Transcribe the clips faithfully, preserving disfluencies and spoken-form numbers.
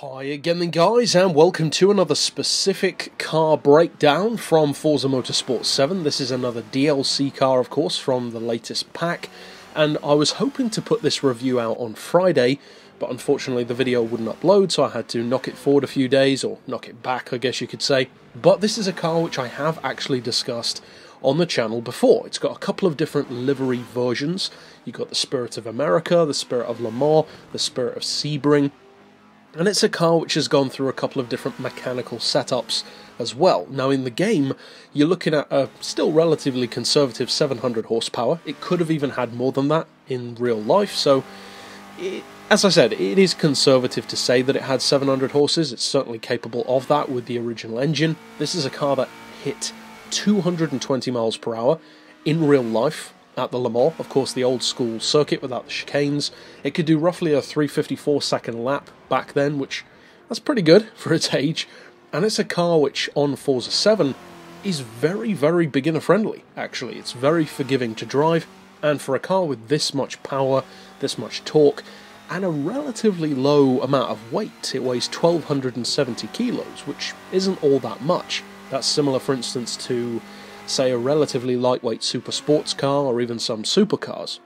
Hi again then guys, and welcome to another specific car breakdown from Forza Motorsport seven. This is another D L C car, of course, from the latest pack, and I was hoping to put this review out on Friday, but unfortunately the video wouldn't upload, so I had to knock it forward a few days, or knock it back, I guess you could say. But this is a car which I have actually discussed on the channel before. It's got a couple of different livery versions. You've got the Spirit of America, the Spirit of Le Mans, the Spirit of Sebring, and it's a car which has gone through a couple of different mechanical setups as well. Now in the game, you're looking at a still relatively conservative seven hundred horsepower. It could have even had more than that in real life, so it, as I said, it is conservative to say that it had seven hundred horses. It's certainly capable of that with the original engine. This is a car that hit two hundred twenty miles per hour in real life at the Le Mans, of course the old school circuit without the chicanes. It could do roughly a three fifty-four second lap back then, which that's pretty good for its age, and it's a car which on Forza seven is very, very beginner friendly actually. It's very forgiving to drive, and for a car with this much power, this much torque, and a relatively low amount of weight, it weighs twelve seventy kilos, which isn't all that much. That's similar, for instance, to say a relatively lightweight super sports car, or even some supercars,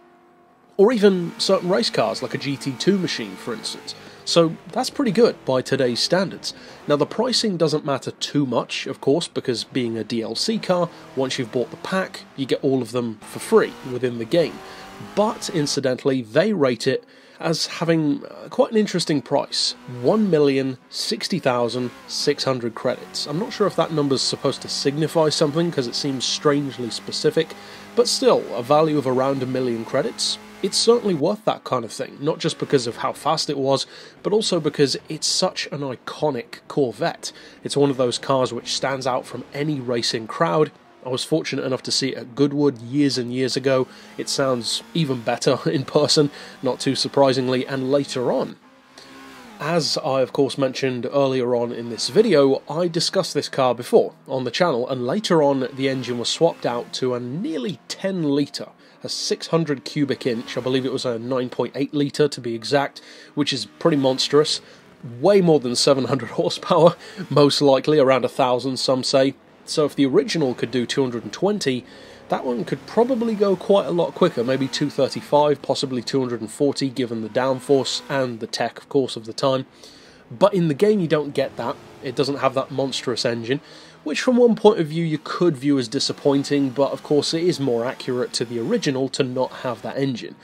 or even certain race cars like a G T two machine, for instance. So that's pretty good by today's standards. Now the pricing doesn't matter too much, of course, because being a D L C car, once you've bought the pack, you get all of them for free within the game. But incidentally, they rate it as having quite an interesting price, one million sixty thousand six hundred credits. I'm not sure if that number's supposed to signify something, because it seems strangely specific, but still, a value of around a million credits, it's certainly worth that kind of thing, not just because of how fast it was, but also because it's such an iconic Corvette. It's one of those cars which stands out from any racing crowd. I was fortunate enough to see it at Goodwood years and years ago. It sounds even better in person, not too surprisingly, and later on. As I, of course, mentioned earlier on in this video, I discussed this car before on the channel, and later on the engine was swapped out to a nearly ten litre, a six hundred cubic inch, I believe it was a nine point eight litre to be exact, which is pretty monstrous. Way more than seven hundred horsepower, most likely, around a thousand some say. So if the original could do two hundred twenty, that one could probably go quite a lot quicker, maybe two thirty-five, possibly two forty, given the downforce and the tech, of course, of the time. But in the game you don't get that. It doesn't have that monstrous engine, which from one point of view you could view as disappointing, but of course it is more accurate to the original to not have that engine.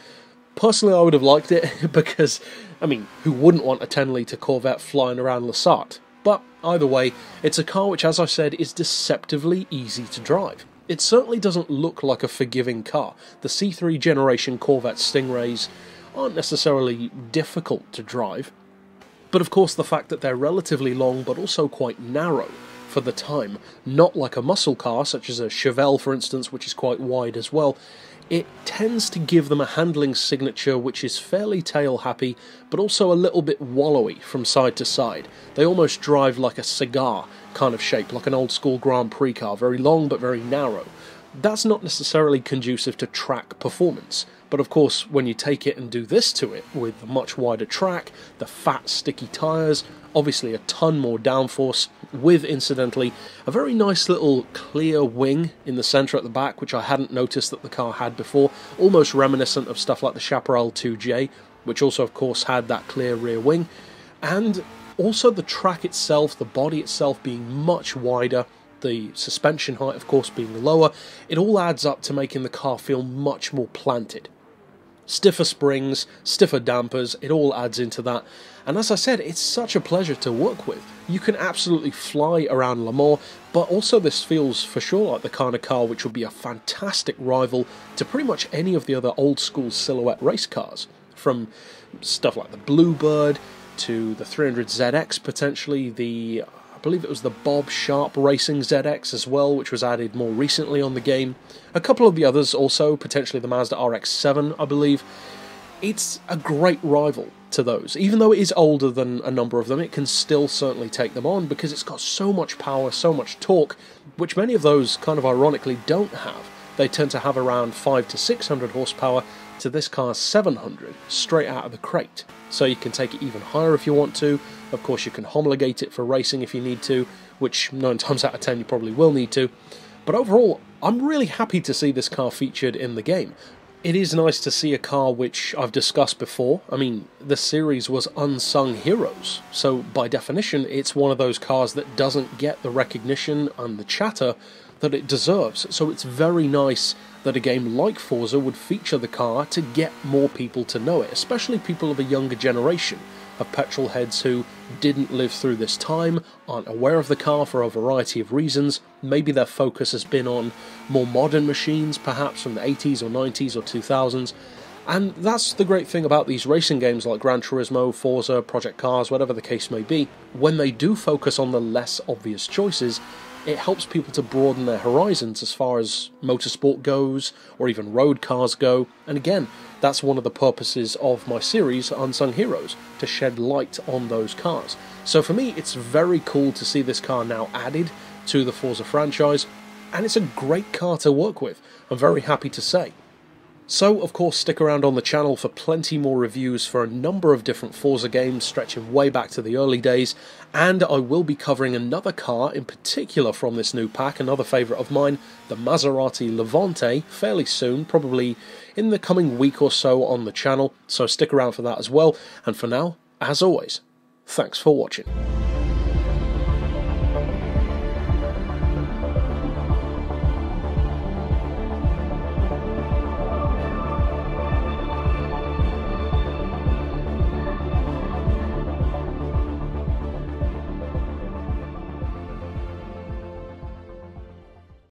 Personally, I would have liked it, because, I mean, who wouldn't want a ten litre Corvette flying around Le Sarte? But either way, it's a car which, as I said, is deceptively easy to drive. It certainly doesn't look like a forgiving car. The C three generation Corvette Stingrays aren't necessarily difficult to drive, but of course the fact that they're relatively long but also quite narrow for the time, not like a muscle car such as a Chevelle, for instance, which is quite wide as well, it tends to give them a handling signature which is fairly tail-happy, but also a little bit wallowy from side to side. They almost drive like a cigar kind of shape, like an old-school Grand Prix car, very long but very narrow. That's not necessarily conducive to track performance, but of course when you take it and do this to it, with a much wider track, the fat, sticky tyres, obviously a ton more downforce, with, incidentally, a very nice little clear wing in the centre at the back, which I hadn't noticed that the car had before, almost reminiscent of stuff like the Chaparral two J, which also, of course, had that clear rear wing, and also the track itself, the body itself being much wider, the suspension height, of course, being lower. It all adds up to making the car feel much more planted. Stiffer springs, stiffer dampers, it all adds into that. And as I said, it's such a pleasure to work with. You can absolutely fly around Le Mans, but also this feels for sure like the kind of car which would be a fantastic rival to pretty much any of the other old school silhouette race cars, from stuff like the Bluebird to the three hundred Z X potentially, the, I believe it was the Bob Sharp Racing Z X as well, which was added more recently on the game. A couple of the others also, potentially the Mazda R X seven, I believe. It's a great rival to those. Even though it is older than a number of them, it can still certainly take them on, because it's got so much power, so much torque, which many of those kind of ironically don't have. They tend to have around five to six hundred horsepower, to this car's seven hundred straight out of the crate. So you can take it even higher if you want to. Of course, you can homologate it for racing if you need to, which nine times out of ten you probably will need to. But overall, I'm really happy to see this car featured in the game. It is nice to see a car which I've discussed before. I mean, the series was Unsung Heroes, so by definition it's one of those cars that doesn't get the recognition and the chatter that it deserves, so it's very nice that a game like Forza would feature the car to get more people to know it, especially people of a younger generation, of petrol heads who didn't live through this time, aren't aware of the car for a variety of reasons. Maybe their focus has been on more modern machines, perhaps from the eighties or nineties or two thousands. And that's the great thing about these racing games like Gran Turismo, Forza, Project Cars, whatever the case may be. When they do focus on the less obvious choices, it helps people to broaden their horizons as far as motorsport goes, or even road cars go. And again, that's one of the purposes of my series, Unsung Heroes, to shed light on those cars. So for me, it's very cool to see this car now added to the Forza franchise, and it's a great car to work with, I'm very happy to say. So, of course, stick around on the channel for plenty more reviews for a number of different Forza games stretching way back to the early days, and I will be covering another car in particular from this new pack, another favourite of mine, the Maserati Levante, fairly soon, probably in the coming week or so on the channel, so stick around for that as well, and for now, as always, thanks for watching.